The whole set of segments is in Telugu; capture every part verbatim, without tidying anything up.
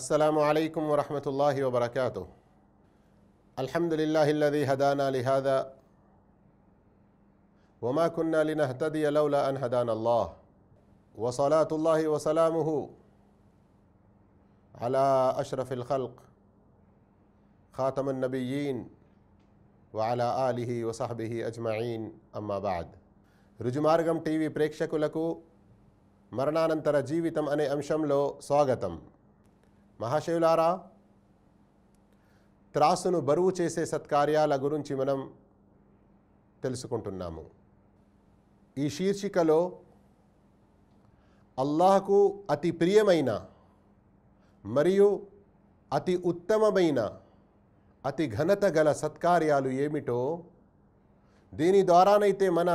السلام عليكم ورحمة الله وبركاته. الحمد لله الذي هدانا لهذا وما كنا لنهتدي لولا أن هدانا الله، وصلاة الله وسلامه على أشرف الخلق خاتم النبيين وعلى آله وصحبه أجمعين. أما بعد، రుజుమార్గం టీవీ ప్రేక్షకులకు మరణానంతర జీవితం అనే అంశంలో స్వాగతం. మహాశయులారా, త్రాసును బరువు చేసే సత్కార్యాల గురించి మనం తెలుసుకుంటున్నాము. ఈ శీర్షికలో అల్లాహకు అతి ప్రియమైన మరియు అతి ఉత్తమమైన అతి ఘనత గల సత్కార్యాలు ఏమిటో, దీని ద్వారానైతే మన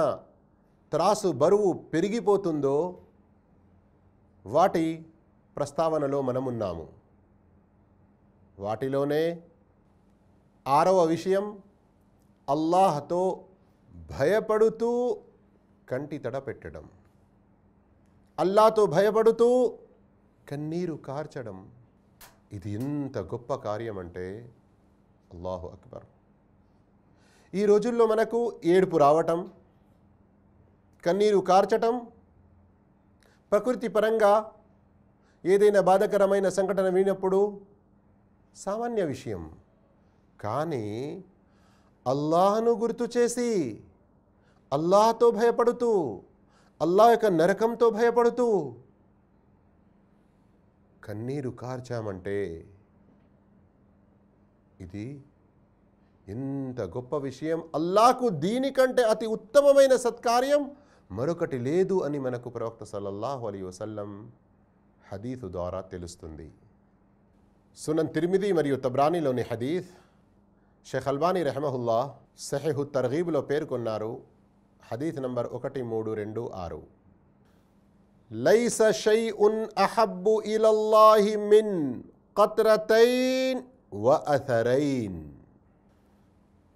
త్రాసు బరువు పెరిగిపోతుందో వాటి ప్రస్తావనలో మనమున్నాము. వాటిలోనే ఆరవ విషయం, అల్లాహ్తో భయపడుతూ కంటి తడపెట్టడం, అల్లాహ్తో భయపడుతూ కన్నీరు కార్చడం. ఇది ఎంత గొప్ప కార్యం అంటే అల్లాహు అక్బర్. ఈ రోజుల్లో మనకు ఏడుపు రావటం, కన్నీరు కార్చటం, ప్రకృతి పరంగా ఏదైనా బాధకరమైన సంఘటన వినప్పుడు సామాన్య విషయం. కానీ అల్లాహ్ను గుర్తు చేసి, అల్లాహ్తో భయపడుతూ, అల్లాహ్ యొక్క నరకంతో భయపడుతూ కన్నీరు కార్చామంటే ఇది ఎంత గొప్ప విషయం. అల్లాహ్కు దీనికంటే అతి ఉత్తమమైన సత్కార్యం మరొకటి లేదు అని మనకు ప్రవక్త సల్లల్లాహు అలైహి వసల్లం హదీసు ద్వారా తెలుస్తుంది. సునన్ తిర్మిది మరియు తబ్రానీలోని హదీస్ షేఖ్ అల్బానీ రహమహుల్లా సహీహు తర్గీబ్లో పేర్కొన్నారు. హదీస్ నంబర్ ఒకటి మూడు రెండు ఆరు. లైస షైఉన్ అహబ్బు ఇలల్లాహి మిన్ ఖత్రతైన్ వ అథరైన్.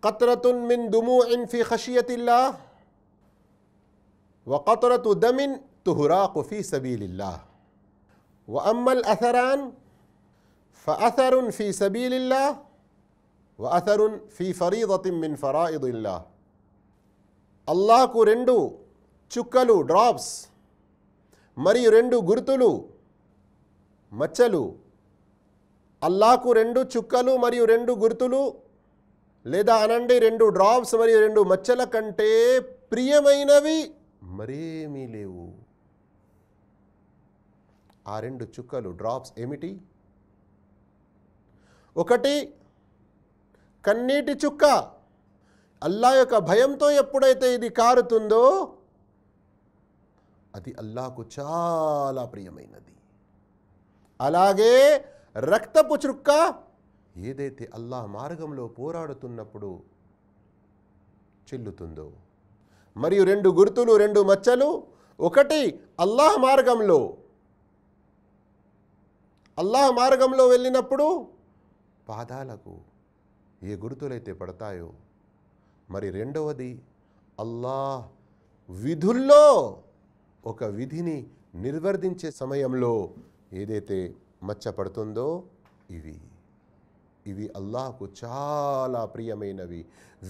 ఖత్రతున్ మిన్ దుమూఇన్ ఫీ ఖషియతిల్లాహ్ వ ఖత్రతు దమిన్ తుహ్రాకు ఫీ సబీలిల్లాహ్ వ అమ్మల్ అథరాన్ ఫఅథరున్ ఫీ సబీలిల్లాహ్ వ అథరున్ ఫీ ఫరీదతిన్ మిన్ ఫరాయిదిల్లాహ్. అల్లాహ్కు రెండు చుక్కలు డ్రాప్స్ మరియు రెండు గుర్తులు మచ్చలు, అల్లాహ్కు రెండు చుక్కలు మరియు రెండు గుర్తులు లేదా అనండి రెండు డ్రాప్స్ మరియు రెండు మచ్చల కంటే ప్రియమైనవి మరేమీ లేవు. ఆ రెండు చుక్కలు డ్రాప్స్ ఏమిటి? ఒకటి కన్నీటి చుక్క. అల్లా యొక్క భయంతో ఎప్పుడైతే ఇది కారుతుందో అది అల్లాకు చాలా ప్రియమైనది. అలాగే రక్తపు చుక్క ఏదైతే అల్లా మార్గంలో పోరాడుతున్నప్పుడు చెల్లుతుందో. మరియు రెండు గుర్తులు రెండు మచ్చలు, ఒకటి అల్లాహ్ మార్గంలో అల్లాహ్ మార్గంలో వెళ్ళినప్పుడు పాదాలకు ఏ గుర్తులైతే పడతాయో, మరి రెండవది అల్లాహ్ విధుల్లో ఒక విధిని నిర్వర్తించే సమయంలో ఏదైతే మచ్చ పడుతుందో. ఇవి ఇవి అల్లాహ్కు చాలా ప్రియమైనవి.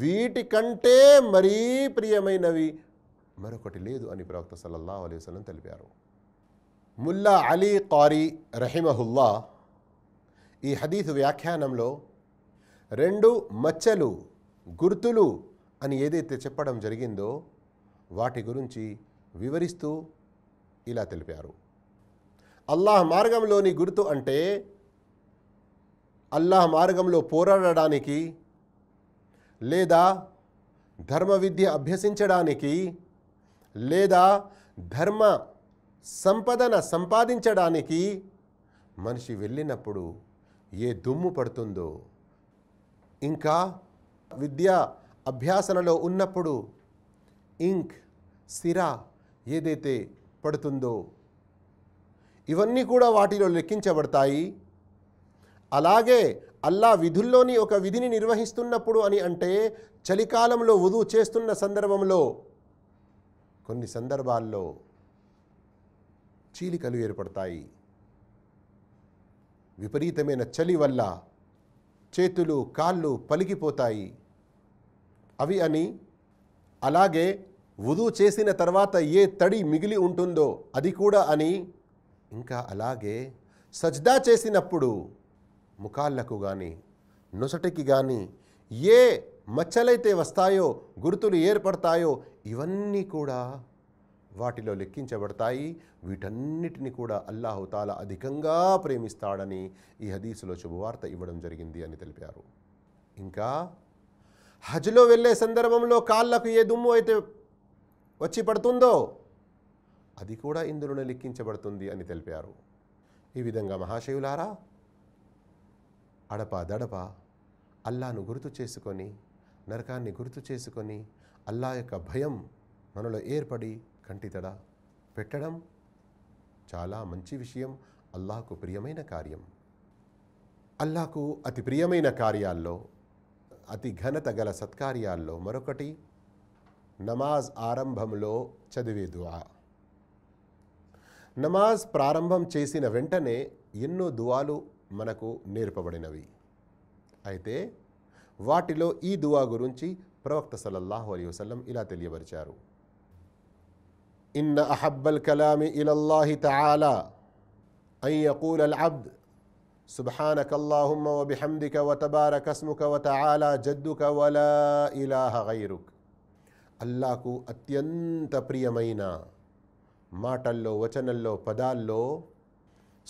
వీటికంటే మరీ ప్రియమైనవి మరొకటి లేదు అని ప్రవక్త సల్లల్లాహు అలైహి వసల్లం తెలిపారు. ముల్లా అలీ ఖారీ రహిమహుల్లా ఈ హదీసు వ్యాఖ్యానంలో రెండు మచ్చలు గుర్తులు అని ఏదైతే చెప్పడం జరిగిందో వాటి గురించి వివరిస్తూ ఇలా తెలిపారు. అల్లాహ్ మార్గంలోని గుర్తు అంటే అల్లాహ్ మార్గంలో పోరాడడానికి లేదా ధర్మ విద్య అభ్యసించడానికి లేదా ధర్మ సంపదన సంపాదించడానికి మనిషి వెళ్ళినప్పుడు ఏ దుమ్ము పడుతుందో, ఇంకా విద్యా అభ్యాసనలో ఉన్నప్పుడు ఇంక్ సిరా ఏదైతే పడుతుందో, ఇవన్నీ కూడా వాటిలో లెక్కించబడతాయి. అలాగే అల్లా విధుల్లోని ఒక విధిని నిర్వహిస్తున్నప్పుడు అని అంటే చలికాలంలో వుదు చేస్తున్న సందర్భంలో కొన్ని సందర్భాల్లో చీలికలు ఏర్పడతాయి, విపరీతమైన చలి వల్ల చేతులు కాళ్ళు పలికిపోతాయి అవి అని, అలాగే వుదు చేసిన తర్వాత ఏ తడి మిగిలి ఉంటుందో అది కూడా అని, ఇంకా అలాగే సజ్దా చేసినప్పుడు ముఖాలకు కానీ నొసటికి కానీ ఏ మచ్చలైతే వస్తాయో గుర్తులు ఏర్పడతాయో ఇవన్నీ కూడా వాటిలో లెక్కించబడతాయి. వీటన్నిటిని కూడా అల్లాహు తాలా అధికంగా ప్రేమిస్తాడని ఈ హదీసులో శుభవార్త ఇవ్వడం జరిగింది అని తెలిపారు. ఇంకా హజ్లో వెళ్ళే సందర్భంలో కాళ్ళకు ఏ దుమ్ము అయితే వచ్చి పడుతుందో అది కూడా ఇందులోనే లెక్కించబడుతుంది అని తెలిపారు. ఈ విధంగా మహాశయులారా, అడపా దడప అల్లాను గుర్తు చేసుకొని, నరకాన్ని గుర్తు చేసుకొని, అల్లా యొక్క భయం మనలో ఏర్పడి కంటి తడ పెట్టడం చాలా మంచి విషయం, అల్లాకు ప్రియమైన కార్యం. అల్లాకు అతి ప్రియమైన కార్యాల్లో, అతి ఘనత గల సత్కార్యాల్లో మరొకటి నమాజ్ ఆరంభంలో చదివే దుఆ. నమాజ్ ప్రారంభం చేసిన వెంటనే ఎన్నో దుఆలు మనకు నేర్పబడినవి. అయితే వాటిలో ఈ దుఆ గురించి ప్రవక్త సల్లల్లాహు అలైహి వసల్లం ఇలా తెలియపరిచారు. ఇన్న అహబ్బల్ కలామి ఇలల్లాహి తఆలా అన్ యఖూలల్ అబ్ద్ సుబ్హానకల్లాహుమ్మ వబిహమ్దిక వతబారకస్ముక వతఆలా జద్దుక వలా ఇలాహ గైరుక్. అల్లాకు అత్యంత ప్రియమైన మాటల్లో, వచనంలో, పదాల్లో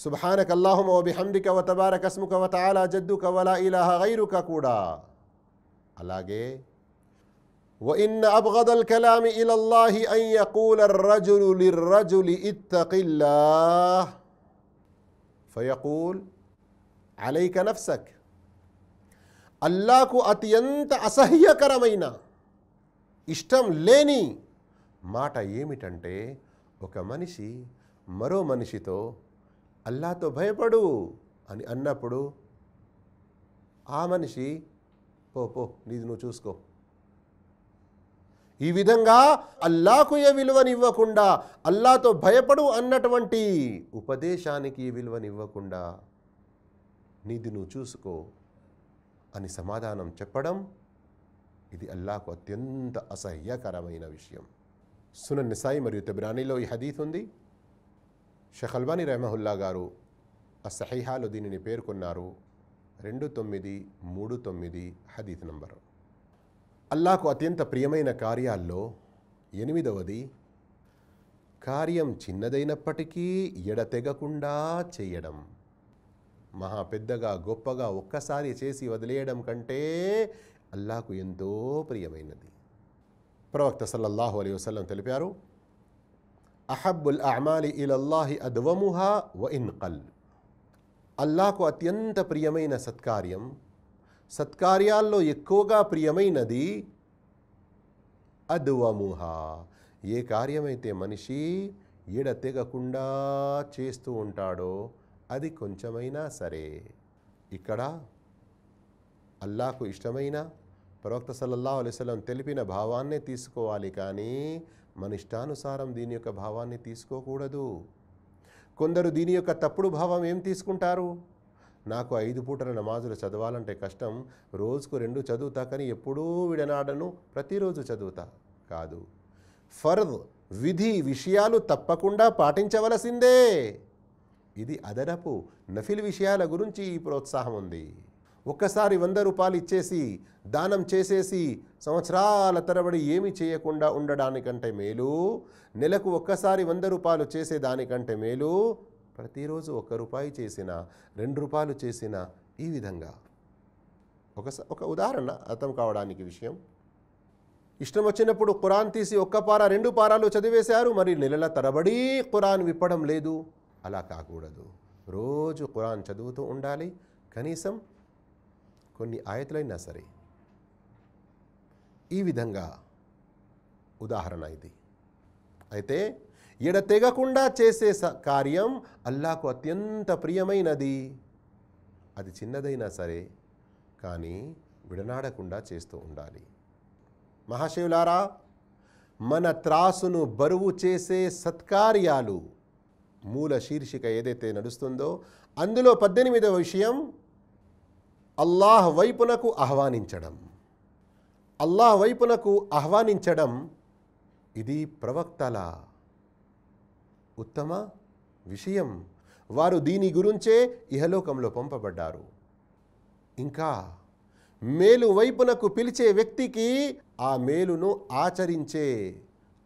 సుబ్హానకల్లాహుమ్మ వబిహమ్దిక వతబారకస్ముక వతఆలా జద్దుక వలా ఇలాహ గైరుక కూడా, అలాగే وإن أبغض الكلام إلى الله أن يقول الرجل للرجل اتق الله فيقول عليك نفسك. అల్లాకు అత్యంత అసహ్యకరమైన ఇష్టం లేని మాట ఏమిటంటే, ఒక మనిషి మరో మనిషితో అల్లాతో భయపడు అని అన్నప్పుడు ఆ మనిషి పో పో నీది నువ్వు చూసుకో, ఈ విధంగా అల్లాకు ఏ విలువనివ్వకుండా, అల్లాతో భయపడు అన్నటువంటి ఉపదేశానికి విలువనివ్వకుండా నీది నువ్వు చూసుకో అని సమాధానం చెప్పడం, ఇది అల్లాకు అత్యంత అసహ్యకరమైన విషయం. సునన్ నిసాయి మరియు తిబ్రానీలో ఈ హదీత్ ఉంది. షేఖ్ అల్బానీ రహమహుల్లా గారు అసహీహాలో దీనిని పేర్కొన్నారు. రెండు తొమ్మిది మూడు తొమ్మిది హదీత్ నంబరు. అల్లాకు అత్యంత ప్రియమైన కార్యాల్లో ఎనిమిదవది కార్యం చిన్నదైనప్పటికీ ఎడతెగకుండా చేయడం. మహా పెద్దగా గొప్పగా ఒక్కసారి చేసి వదిలేయడం కంటే అల్లాకు ఎంతో ప్రియమైనది. ప్రవక్త సల్లల్లాహు అలైహి వసల్లం తెలిపారు, అహబ్బుల్ అమాలి ఇలల్లాహి అద్వముహా వ ఇన్ ఖల్. అల్లాకు అత్యంత ప్రియమైన సత్కార్యం, సత్కార్యాల్లో ఎక్కువగా ప్రియమైనది అద్వముహ, ఏ కార్యమైతే మనిషి ఎడతెగకుండా చేస్తూ ఉంటాడో అది కొంచెమైనా సరే. ఇక్కడ అల్లాకు ఇష్టమైన ప్రవక్త సల్లల్లాహు అలైహి వసల్లం తెలిపిన భావాన్నే తీసుకోవాలి, కానీ మన ఇష్టానుసారం దీని యొక్క భావాన్ని తీసుకోకూడదు. కొందరు దీని యొక్క తప్పుడు భావం ఏం తీసుకుంటారు, నాకు ఐదు పూటల నమాజులు చదవాలంటే కష్టం, రోజుకు రెండు చదువుతా కానీ ఎప్పుడూ విడనాడను, ప్రతిరోజు చదువుతా. కాదు, ఫర్ద్ విధి విషయాలు తప్పకుండా పాటించవలసిందే. ఇది అదనపు నఫిల్ విషయాల గురించి ఈ ప్రోత్సాహం ఉంది. ఒక్కసారి వంద రూపాయలు ఇచ్చేసి దానం చేసేసి సంవత్సరాల తరబడి ఏమీ చేయకుండా ఉండడానికంటే మేలు, నెలకు ఒక్కసారి వంద రూపాయలు చేసేదానికంటే మేలు ప్రతిరోజు ఒక్క రూపాయి చేసినా రెండు రూపాయలు చేసినా. ఈ విధంగా ఒక ఒక ఉదాహరణ అర్థం కావడానికి విషయం, ఇష్టం వచ్చినప్పుడు ఖురాన్ తీసి ఒక్క పారా రెండు పారాలు చదివేశారు, మరి నెలల తరబడి ఖురాన్ విప్పడం లేదు. అలా కాకూడదు, రోజు ఖురాన్ చదువుతూ ఉండాలి, కనీసం కొన్ని ఆయతులైనా సరే. ఈ విధంగా ఉదాహరణ ఇది. అయితే ఎడతెగకుండా చేసే కార్యం అల్లాకు అత్యంత ప్రియమైనది, అది చిన్నదైనా సరే కానీ విడనాడకుండా చేస్తూ ఉండాలి. మహాశివులారా, మన త్రాసును బరువు చేసే సత్కార్యాలు మూల శీర్షిక ఏదైతే నడుస్తుందో అందులో పద్దెనిమిదవ విషయం అల్లాహ్ వైపునకు ఆహ్వానించడం. అల్లాహ్ వైపునకు ఆహ్వానించడం ఇది ప్రవక్తల ఉత్తమ విషయం. వారు దీని గురించే ఇహలోకంలో పంపబడ్డారు. ఇంకా మేలు వైపునకు పిలిచే వ్యక్తికి ఆ మేలును ఆచరించే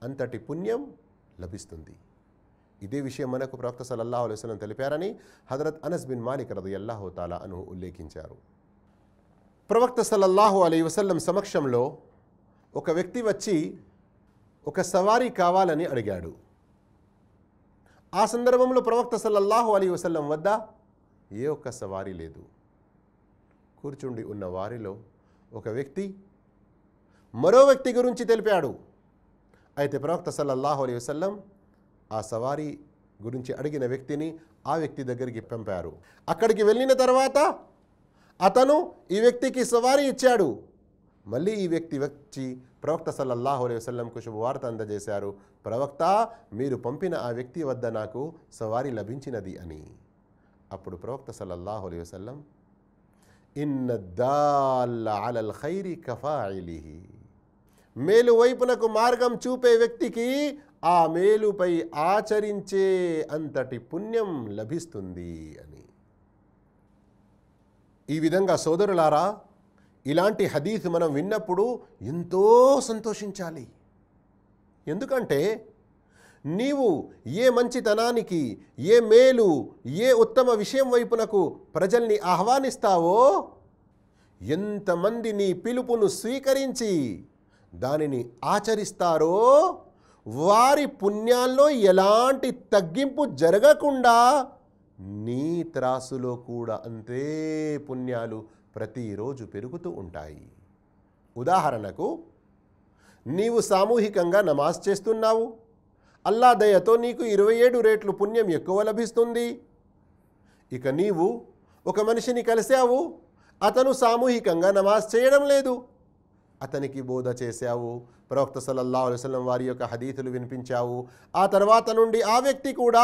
అంతటి పుణ్యం లభిస్తుంది. ఇదే విషయం మనకు ప్రవక్త సల్లల్లాహు అలైహి వసల్లం తెలిపారని హజరత్ అనస్ బిన్ మాలిక్ రదియల్లాహు తాలా అన్హు ఉల్లేఖించారు. ప్రవక్త సల్లల్లాహు అలైహి వసల్లం సమక్షంలో ఒక వ్యక్తి వచ్చి ఒక సవారీ కావాలని అడిగాడు. ఆ సందర్భంలో ప్రవక్త సల్లల్లాహు అలైహి వసల్లం వద్ద ఏ ఒక్క సవారీ లేదు. కూర్చుండి ఉన్న వారిలో ఒక వ్యక్తి మరో వ్యక్తి గురించి తెలిపాడు. అయితే ప్రవక్త సల్లల్లాహు అలైహి వసల్లం ఆ సవారీ గురించి అడిగిన వ్యక్తిని ఆ వ్యక్తి దగ్గరికి పంపారు. అక్కడికి వెళ్ళిన తర్వాత అతను ఈ వ్యక్తికి సవారీ ఇచ్చాడు. మళ్ళీ ఈ వ్యక్తి వచ్చి ప్రవక్త సల్లల్లాహు అలైహి వసల్లంకు శుభవార్త అందజేశారు. ప్రవక్త, మీరు పంపిన ఆ వ్యక్తి వద్ద నాకు సవారీ లభించినది అని. అప్పుడు ప్రవక్త సల్లల్లాహు అలైహి వసల్లం ఇన్న దాల్ల అలల్ ఖైరి కఫాయిలిహి, మేలు వైపునకు మార్గం చూపే వ్యక్తికి ఆ మేలుపై ఆచరించే అంతటి పుణ్యం లభిస్తుంది అని. ఈ విధంగా సోదరులారా, ఇలాంటి హదీస్ మనం విన్నప్పుడు ఎంతో సంతోషించాలి. ఎందుకంటే నీవు ఏ మంచితనానికి, ఏ మేలు, ఏ ఉత్తమ విషయం వైపునకు ప్రజల్ని ఆహ్వానిస్తావో, ఎంతమంది నీ పిలుపును స్వీకరించి దానిని ఆచరిస్తారో వారి పుణ్యాల్లో ఎలాంటి తగ్గింపు జరగకుండా నీ త్రాసులో కూడా అంతే పుణ్యాలు ప్రతిరోజు పెరుగుతూ ఉంటాయి. ఉదాహరణకు, నీవు సామూహికంగా నమాజ్ చేస్తున్నావు. అల్లా దయతో నీకు ఇరవై ఏడు రేట్లు పుణ్యం ఎక్కువ లభిస్తుంది. ఇక నీవు ఒక మనిషిని కలిశావు, అతను సామూహికంగా నమాజ్ చేయడం లేదు. అతనికి బోధ చేశావు, ప్రవక్త సల్లల్లాహు అలైహి వసల్లం వారి యొక్క హదీతులు వినిపించావు. ఆ తర్వాత నుండి ఆ వ్యక్తి కూడా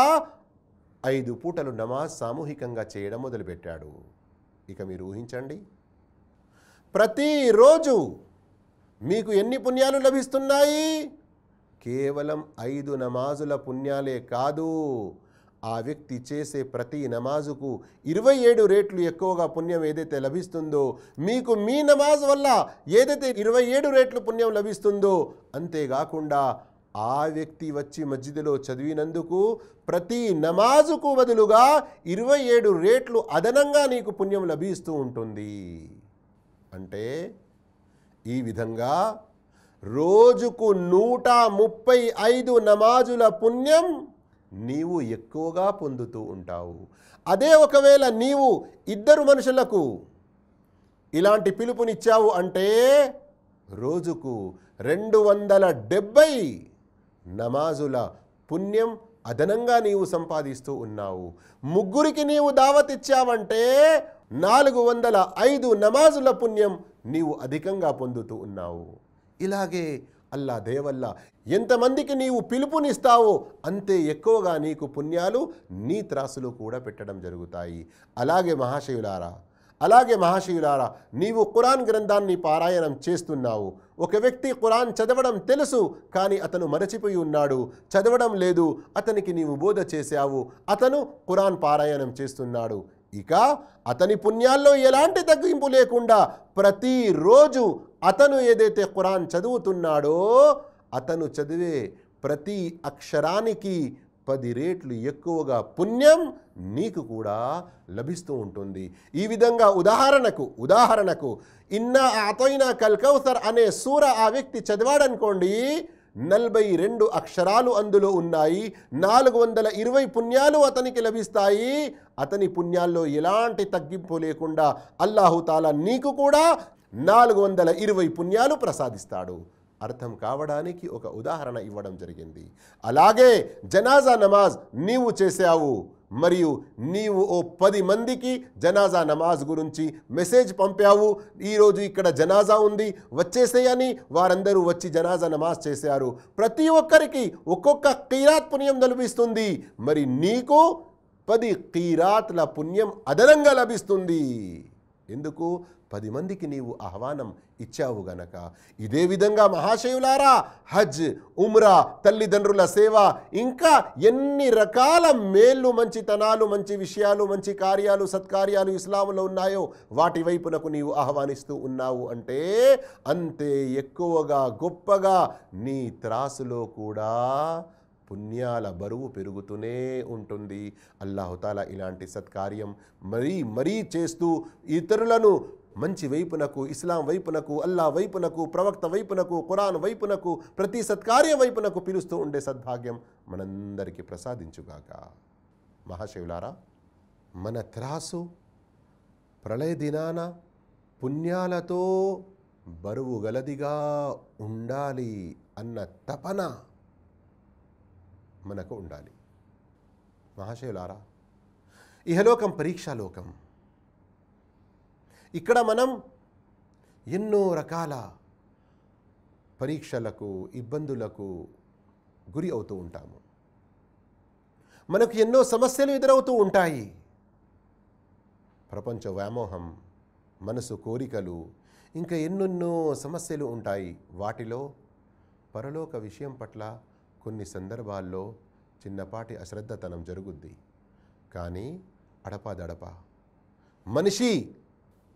ఐదు పూటలు నమాజ్ సామూహికంగా చేయడం మొదలుపెట్టాడు. ఇక మీరు ఊహించండి, ప్రతిరోజు మీకు ఎన్ని పుణ్యాలు లభిస్తున్నాయి? కేవలం ఐదు నమాజుల పుణ్యాలే కాదు, ఆ వ్యక్తి చేసే ప్రతి నమాజుకు ఇరవై ఏడు రేట్లు ఎక్కువగా పుణ్యం ఏదైతే లభిస్తుందో, మీకు మీ నమాజ్ వల్ల ఏదైతే ఇరవై ఏడు రేట్లు పుణ్యం లభిస్తుందో, అంతేకాకుండా ఆ వ్యక్తి వచ్చి మస్జిద్లో చదివినందుకు ప్రతి నమాజుకు బదులుగా ఇరవై ఏడు రేట్లు అదనంగా నీకు పుణ్యం లభిస్తూ ఉంటుంది. అంటే ఈ విధంగా రోజుకు నూట ముప్పై ఐదు నమాజుల పుణ్యం నీవు ఎక్కువగా పొందుతూ ఉంటావు. అదే ఒకవేళ నీవు ఇద్దరు మనుషులకు ఇలాంటి పిలుపునిచ్చావు అంటే రోజుకు రెండు వందల డెబ్బై నమాజుల పుణ్యం అదనంగా నీవు సంపాదిస్తూ ఉన్నావు. ముగ్గురికి నీవు దావత్ ఇచ్చావంటే నాలుగు వందల ఐదు నమాజుల పుణ్యం నీవు అధికంగా పొందుతూ ఉన్నావు. ఇలాగే అల్లా దయవల్ల ఎంతమందికి నీవు పిలుపునిస్తావో అంతే ఎక్కువగా నీకు పుణ్యాలు నీ త్రాసులు కూడా పెట్టడం జరుగుతాయి. అలాగే మహాశయులారా, అలాగే మహాశయులారా నీవు ఖురాన్ గ్రంథాన్ని పారాయణం చేస్తున్నావు. ఒక వ్యక్తి ఖురాన్ చదవడం తెలుసు, కానీ అతను మరచిపోయి ఉన్నాడు, చదవడం లేదు. అతనికి నీవు బోధ చేశావు, అతను ఖురాన్ పారాయణం చేస్తున్నాడు. ఇక అతని పుణ్యాల్లో ఎలాంటి తగ్గింపు లేకుండా ప్రతిరోజు అతను ఏదైతే ఖురాన్ చదువుతున్నాడో, అతను చదివే ప్రతి అక్షరానికి పది రేట్లు ఎక్కువగా పుణ్యం నీకు కూడా లభిస్తూ ఉంటుంది. ఈ విధంగా ఉదాహరణకు ఉదాహరణకు ఇన్నా అతైనా కల్ కౌసర్ అనే సూర ఆ వ్యక్తి చదివాడనుకోండి, నలభై రెండు అక్షరాలు అందులో ఉన్నాయి, నాలుగు వందల ఇరవై పుణ్యాలు అతనికి లభిస్తాయి. అతని పుణ్యాల్లో ఎలాంటి తగ్గింపు లేకుండా అల్లాహు తాలా నీకు కూడా నాలుగు వందల ఇరవై పుణ్యాలు ప్రసాదిస్తాడు. అర్థం కావడానికి ఒక ఉదాహరణ ఇవ్వడం జరిగింది. అలాగే జనాజా నమాజ్ నీవు చేశావు, మరియు నీవు ఓ పది మందికి జనాజా నమాజ్ గురించి మెసేజ్ పంపావు. ఈరోజు ఇక్కడ జనాజా ఉంది, వచ్చేసేయని. వారందరూ వచ్చి జనాజా నమాజ్ చేశారు. ప్రతి ఒక్కరికి ఒక్కొక్క ఖైరాత్ పుణ్యం లభిస్తుంది. మరి నీకు పది ఖీరాతుల పుణ్యం అదనంగా లభిస్తుంది. ఎందుకు? పది మందికి నీవు ఆహ్వానం ఇచ్చావు గనక. ఇదే విధంగా మహాశయులారా, హజ్, ఉమ్రా, తల్లిదండ్రుల సేవ, ఇంకా ఎన్ని రకాల మేళ్ళు, మంచితనాలు, మంచి విషయాలు, మంచి కార్యాలు, సత్కార్యాలు ఇస్లాంలో ఉన్నాయో వాటి వైపునకు నీవు ఆహ్వానిస్తూ ఉన్నావు అంటే అంతే ఎక్కువగా గొప్పగా నీ త్రాసులో కూడా పుణ్యాల బరువు పెరుగుతూనే ఉంటుంది. అల్లాహు తాలా ఇలాంటి సత్కార్యం మరీ మరీ చేస్తూ ఇతరులను మంచి వైపునకు, ఇస్లాం వైపునకు, అల్లా వైపునకు, ప్రవక్త వైపునకు, ఖురాన్ వైపునకు, ప్రతి సత్కార్యం వైపునకు పిలుస్తూ ఉండే సద్భాగ్యం మనందరికీ ప్రసాదించుగాక. మహాశివులారా, మన త్రాసు ప్రళయ దినాన పుణ్యాలతో బరువు గలదిగా ఉండాలి అన్న తపన మనకు ఉండాలి. మహాశయులారా, ఇహలోకం పరీక్షాలోకం. ఇక్కడ మనం ఎన్నో రకాల పరీక్షలకు, ఇబ్బందులకు గురి అవుతూ ఉంటాము. మనకు ఎన్నో సమస్యలు ఎదురవుతూ ఉంటాయి. ప్రపంచ వ్యామోహం, మనసు కోరికలు, ఇంకా ఎన్నెన్నో సమస్యలు ఉంటాయి. వాటిలో పరలోక విషయం పట్ల కొన్ని సందర్భాల్లో చిన్నపాటి అశ్రద్ధతనం జరుగుద్ది. కానీ అడపాదడప మనిషి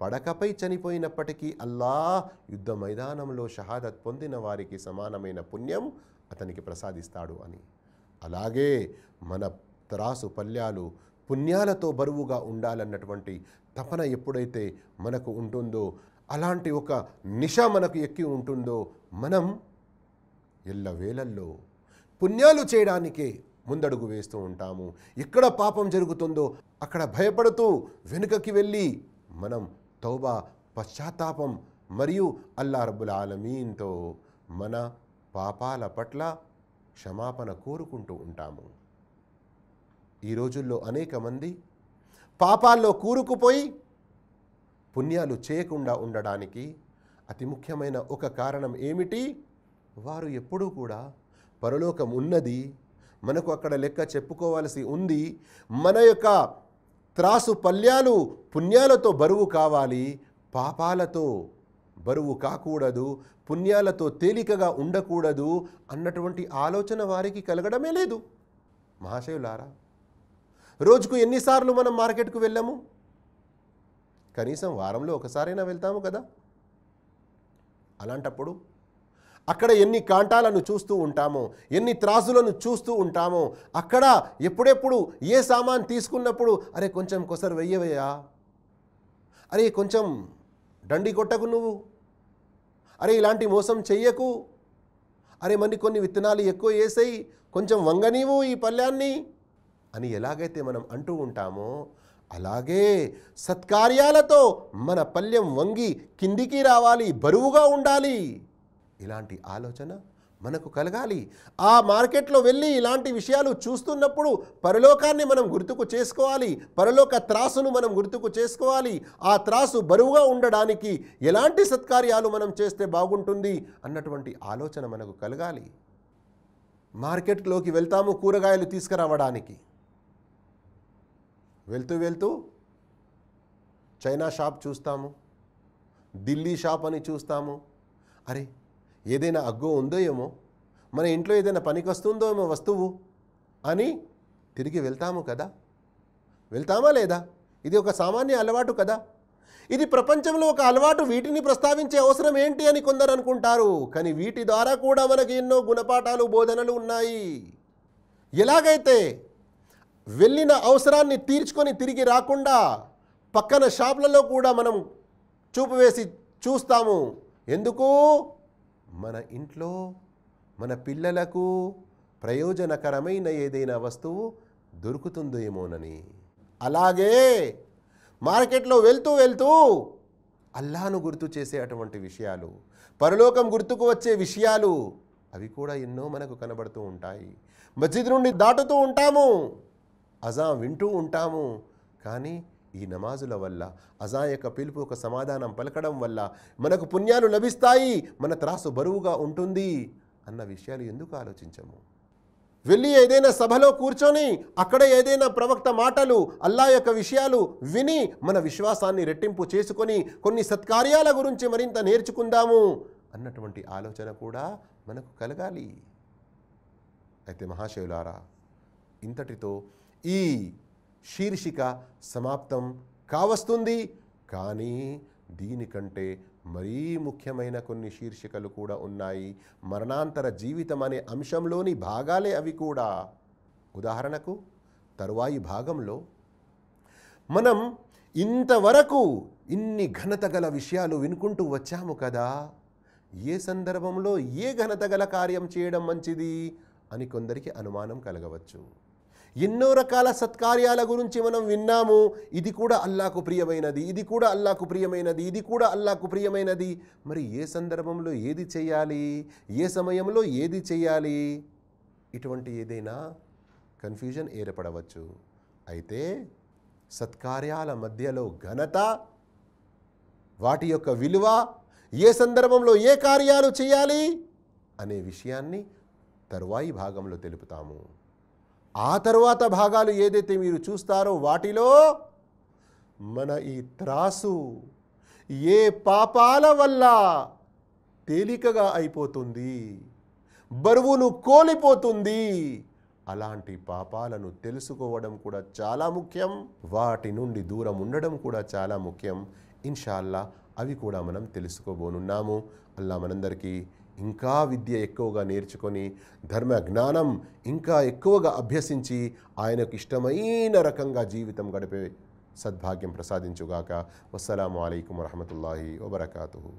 పడకపై చనిపోయినప్పటికీ అల్లా యుద్ధ మైదానంలో షహాదత్ పొందిన వారికి సమానమైన పుణ్యం అతనికి ప్రసాదిస్తాడు అని. అలాగే మన త్రాసు పల్యాలు పుణ్యాలతో బరువుగా ఉండాలన్నటువంటి తపన ఎప్పుడైతే మనకు ఉంటుందో, అలాంటి ఒక నిష మనకు ఎక్కి ఉంటుందో, మనం ఎల్లవేళల్లో పుణ్యాలు చేయడానికే ముందడుగు వేస్తూ ఉంటాము. ఎక్కడ పాపం జరుగుతుందో అక్కడ భయపడుతూ వెనుకకి వెళ్ళి మనం తౌబా, పశ్చాత్తాపం మరియు అల్లా రబ్బుల్ ఆలమీన్తో మన పాపాల పట్ల క్షమాపణ కోరుకుంటూ ఉంటాము. ఈ రోజుల్లో అనేక మంది పాపాల్లో కూరుకుపోయి పుణ్యాలు చేయకుండా ఉండడానికి అతి ముఖ్యమైన ఒక కారణం ఏమిటి? వారు ఎప్పుడూ కూడా పరలోకం ఉన్నది, మనకు అక్కడ లెక్క చెప్పుకోవాల్సి ఉంది, మన యొక్క త్రాసు పల్యాలు పుణ్యాలతో బరువు కావాలి, పాపాలతో బరువు కాకూడదు, పుణ్యాలతో తేలికగా ఉండకూడదు అన్నటువంటి ఆలోచన వారికి కలగడమే లేదు. మహాశయులారా, రోజుకు ఎన్నిసార్లు మనం మార్కెట్కు వెళ్ళాము? కనీసం వారంలో ఒకసారైనా వెళ్తాము కదా. అలాంటప్పుడు అక్కడ ఎన్ని కాంటాలను చూస్తూ ఉంటామో, ఎన్ని త్రాసులను చూస్తూ ఉంటామో, అక్కడ ఎప్పుడెప్పుడు ఏ సామాన్ తీసుకున్నప్పుడు అరే కొంచెం కొసరు వెయ్యవయ్యా, అరే కొంచెం డండి కొట్టకు నువ్వు, అరే ఇలాంటి మోసం చెయ్యకు, అరే మరి కొన్ని విత్తనాలు ఎక్కువ వేసేయి, కొంచెం వంగనీవు ఈ పళ్ళ్యాన్ని అని ఎలాగైతే మనం అంటూ ఉంటామో, అలాగే సత్కార్యాలతో మన పళ్ళ్యం వంగి కిందికి రావాలి, బరువుగా ఉండాలి. ఇలాంటి ఆలోచన మనకు కలగాలి. ఆ మార్కెట్లో వెళ్ళి ఇలాంటి విషయాలు చూస్తున్నప్పుడు పరలోకాన్ని మనం గుర్తుకు చేసుకోవాలి, పరలోక త్రాసును మనం గుర్తుకు చేసుకోవాలి. ఆ త్రాసు బరువుగా ఉండడానికి ఎలాంటి సత్కార్యాలు మనం చేస్తే బాగుంటుంది అన్నటువంటి ఆలోచన మనకు కలగాలి. మార్కెట్లోకి వెళ్తాము కూరగాయలు తీసుకురావడానికి. వెళ్తూ వెళ్తూ చైనా షాప్ చూస్తాము, ఢిల్లీ షాప్ అని చూస్తాము. అరే ఏదైనా అగ్గో ఉందో ఏమో, మన ఇంట్లో ఏదైనా పనికి వస్తుందో ఏమో వస్తువు అని తిరిగి వెళ్తాము కదా. వెళ్తామా లేదా? ఇది ఒక సామాన్య అలవాటు కదా. ఇది ప్రపంచంలో ఒక అలవాటు. వీటిని ప్రస్తావించే అవసరం ఏంటి అని కొందరు అనుకుంటారు. కానీ వీటి ద్వారా కూడా మనకి ఎన్నో గుణపాఠాలు, బోధనలు ఉన్నాయి. ఎలాగైతే వెళ్ళిన అవసరాన్ని తీర్చుకొని తిరిగి రాకుండా పక్కన షాపులలో కూడా మనం చూపు వేసి చూస్తాము. ఎందుకు? మన ఇంట్లో మన పిల్లలకు ప్రయోజనకరమైన ఏదైనా వస్తువు దొరుకుతుందో ఏమోనని. అలాగే మార్కెట్లో వెళ్తూ వెళ్తూ అల్లాను గుర్తు చేసే అటువంటి విషయాలు, పరలోకం గుర్తుకు వచ్చే విషయాలు అవి కూడా ఎన్నో మనకు కనబడుతూ ఉంటాయి. మస్జిద్ నుండి దాటుతూ ఉంటాము, అజాన్ వింటూ ఉంటాము, కానీ ఈ నమాజుల వల్ల, అజా యొక్క పిలుపు ఒక సమాధానం పలకడం వల్ల మనకు పుణ్యాలు లభిస్తాయి, మన త్రాసు బరువుగా ఉంటుంది అన్న విషయాలు ఎందుకు ఆలోచించము? వెళ్ళి ఏదైనా సభలో కూర్చొని అక్కడ ఏదైనా ప్రవక్త మాటలు, అల్లా యొక్క విషయాలు విని మన విశ్వాసాన్ని రెట్టింపు చేసుకొని కొన్ని సత్కార్యాల గురించి మరింత నేర్చుకుందాము అన్నటువంటి ఆలోచన కూడా మనకు కలగాలి. అయితే మహాశైలారా, ఇంతటితో ఈ శీర్షిక సమాప్తం కావస్తుంది. కానీ దీనికంటే మరీ ముఖ్యమైన కొన్ని శీర్షికలు కూడా ఉన్నాయి. మరణాంతర జీవితం అనే అంశంలోని భాగాలే అవి కూడా. ఉదాహరణకు తరువాయి భాగంలో మనం ఇంతవరకు ఇన్ని ఘనత గల విషయాలు వినుకుంటూ వచ్చాము కదా, ఏ సందర్భంలో ఏ ఘనత గల కార్యం చేయడం మంచిది అని కొందరికి అనుమానం కలగవచ్చు. ఎన్నో రకాల సత్కార్యాల గురించి మనం విన్నాము, ఇది కూడా అల్లాకు ప్రియమైనది, ఇది కూడా అల్లాకు ప్రియమైనది, ఇది కూడా అల్లాకు ప్రియమైనది, మరి ఏ సందర్భంలో ఏది చేయాలి, ఏ సమయంలో ఏది చేయాలి, ఇటువంటి ఏదైనా కన్ఫ్యూజన్ ఏర్పడవచ్చు. అయితే సత్కార్యాల మధ్యలో ఘనత, వాటి యొక్క విలువ, ఏ సందర్భంలో ఏ కార్యాలు చేయాలి అనే విషయాన్ని తరువాయి భాగంలో తెలుపుతాము. ఆ తరువాత భాగాలు ఏదైతే మీరు చూస్తారో వాటిలో మన ఈ త్రాసు ఏ పాపాల వల్ల తేలికగా అయిపోతుంది, బరువును కోల్పోతుంది, అలాంటి పాపాలను తెలుసుకోవడం కూడా చాలా ముఖ్యం, వాటి నుండి దూరం ఉండడం కూడా చాలా ముఖ్యం. ఇన్షాల్లా అవి కూడా మనం తెలుసుకోబోనున్నాము. అల్లా మనందరికీ ఇంకా విద్య ఎక్కువగా నేర్చుకొని ధర్మ జ్ఞానం ఇంకా ఎక్కువగా అభ్యసించి ఆయనకు ఇష్టమైన రకంగా జీవితం గడిపే సద్భాగ్యం ప్రసాదించుగాక. వస్సలాము అలైకుం వరహ్మతుల్లాహి వబరకాతుహు.